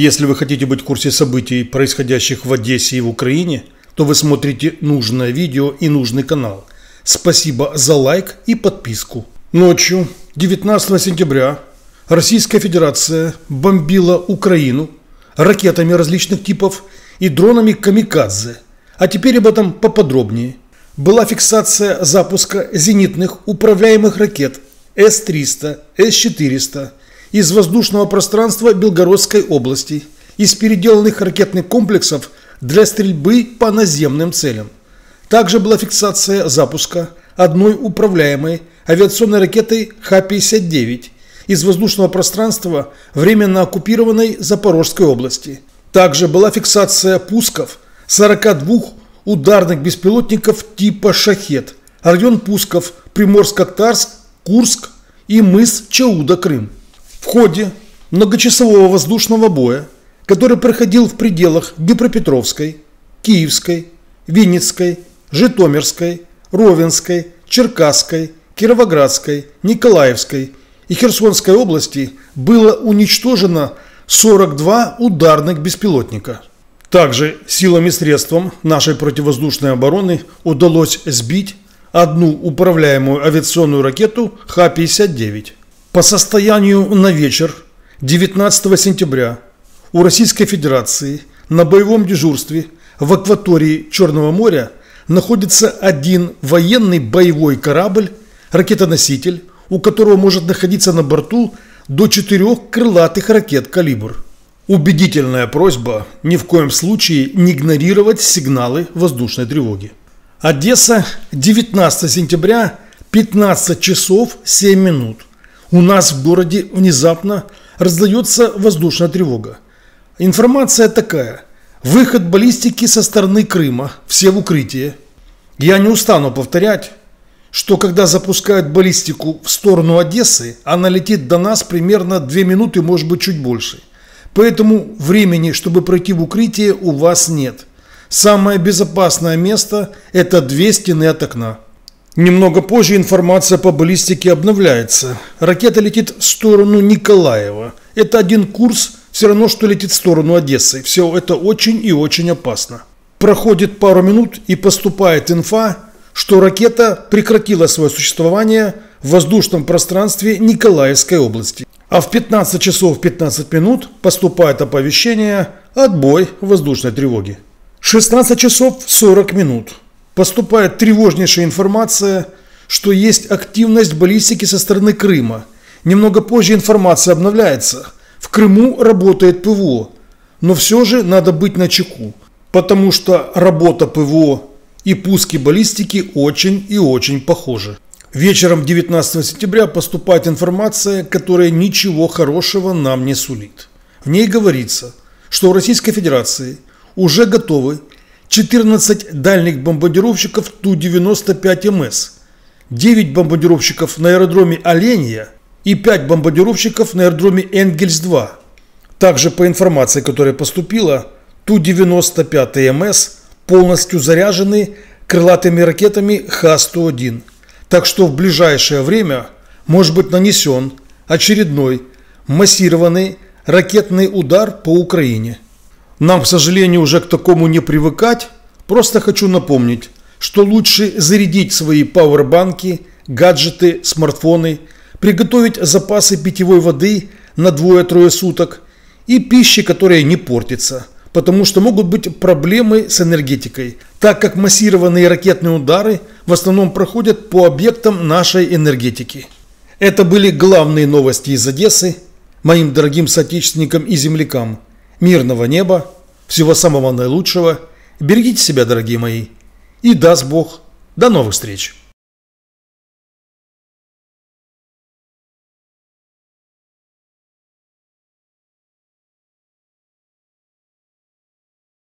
Если вы хотите быть в курсе событий, происходящих в Одессе и в Украине, то вы смотрите нужное видео и нужный канал. Спасибо за лайк и подписку. Ночью 19 сентября Российская Федерация бомбила Украину ракетами различных типов и дронами камикадзе. А теперь об этом поподробнее. Была фиксация запуска зенитных управляемых ракет С-300, С-400 из воздушного пространства Белгородской области, из переделанных ракетных комплексов для стрельбы по наземным целям. Также была фиксация запуска одной управляемой авиационной ракетой Х-59 из воздушного пространства временно оккупированной Запорожской области. Также была фиксация пусков 42 ударных беспилотников типа «Шахет», район пусков Приморско-Ахтарск, Курск и мыс Чауда-Крым. В ходе многочасового воздушного боя, который проходил в пределах Днепропетровской, Киевской, Винницкой, Житомирской, Ровенской, Черкасской, Кировоградской, Николаевской и Херсонской области, было уничтожено 42 ударных беспилотника. Также силами и средством нашей противовоздушной обороны удалось сбить одну управляемую авиационную ракету Х-59. По состоянию на вечер 19 сентября у Российской Федерации на боевом дежурстве в акватории Черного моря находится один военный боевой корабль, ракетоноситель, у которого может находиться на борту до 4 крылатых ракет «Калибр». Убедительная просьба ни в коем случае не игнорировать сигналы воздушной тревоги. Одесса, 19 сентября, 15 часов 7 минут. У нас в городе внезапно раздается воздушная тревога. Информация такая. Выход баллистики со стороны Крыма. Все в укрытие. Я не устану повторять, что когда запускают баллистику в сторону Одессы, она летит до нас примерно 2 минуты, может быть, чуть больше. Поэтому времени, чтобы пройти в укрытие, у вас нет. Самое безопасное место – это 2 стены от окна. Немного позже информация по баллистике обновляется. Ракета летит в сторону Николаева. Это один курс, все равно, что летит в сторону Одессы. Все это очень и очень опасно. Проходит пару минут и поступает инфа, что ракета прекратила свое существование в воздушном пространстве Николаевской области. А в 15 часов 15 минут поступает оповещение «Отбой воздушной тревоги». 16 часов 40 минут. Поступает тревожнейшая информация, что есть активность баллистики со стороны Крыма. Немного позже информация обновляется. В Крыму работает ПВО, но все же надо быть начеку, потому что работа ПВО и пуски баллистики очень и очень похожи. Вечером 19 сентября поступает информация, которая ничего хорошего нам не сулит. В ней говорится, что у Российской Федерации уже готовы 14 дальних бомбардировщиков Ту-95МС, 9 бомбардировщиков на аэродроме Оленя и 5 бомбардировщиков на аэродроме Энгельс-2. Также по информации, которая поступила, Ту-95МС полностью заряжены крылатыми ракетами Х-101. Так что в ближайшее время может быть нанесен очередной массированный ракетный удар по Украине. Нам, к сожалению, уже к такому не привыкать. Просто хочу напомнить, что лучше зарядить свои пауэрбанки, гаджеты, смартфоны, приготовить запасы питьевой воды на 2-3 суток и пищи, которая не портится. Потому что могут быть проблемы с энергетикой, так как массированные ракетные удары в основном проходят по объектам нашей энергетики. Это были главные новости из Одессы. Моим дорогим соотечественникам и землякам мирного неба, всего самого наилучшего. Берегите себя, дорогие мои, и даст Бог. До новых встреч!